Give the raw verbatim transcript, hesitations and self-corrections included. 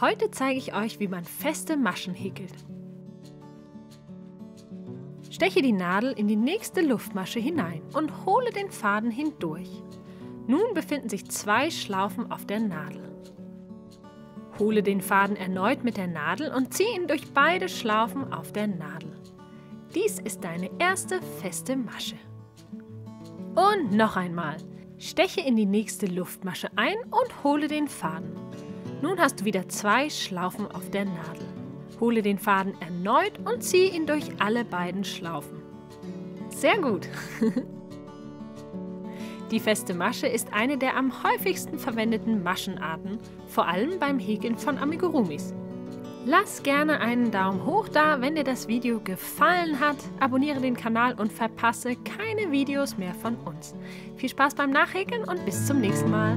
Heute zeige ich euch, wie man feste Maschen häkelt. Steche die Nadel in die nächste Luftmasche hinein und hole den Faden hindurch. Nun befinden sich zwei Schlaufen auf der Nadel. Hole den Faden erneut mit der Nadel und ziehe ihn durch beide Schlaufen auf der Nadel. Dies ist deine erste feste Masche. Und noch einmal. Steche in die nächste Luftmasche ein und hole den Faden. Nun hast du wieder zwei Schlaufen auf der Nadel. Hole den Faden erneut und ziehe ihn durch alle beiden Schlaufen. Sehr gut! Die feste Masche ist eine der am häufigsten verwendeten Maschenarten, vor allem beim Häkeln von Amigurumis. Lass gerne einen Daumen hoch da, wenn dir das Video gefallen hat. Abonniere den Kanal und verpasse keine Videos mehr von uns. Viel Spaß beim Nachhäkeln und bis zum nächsten Mal.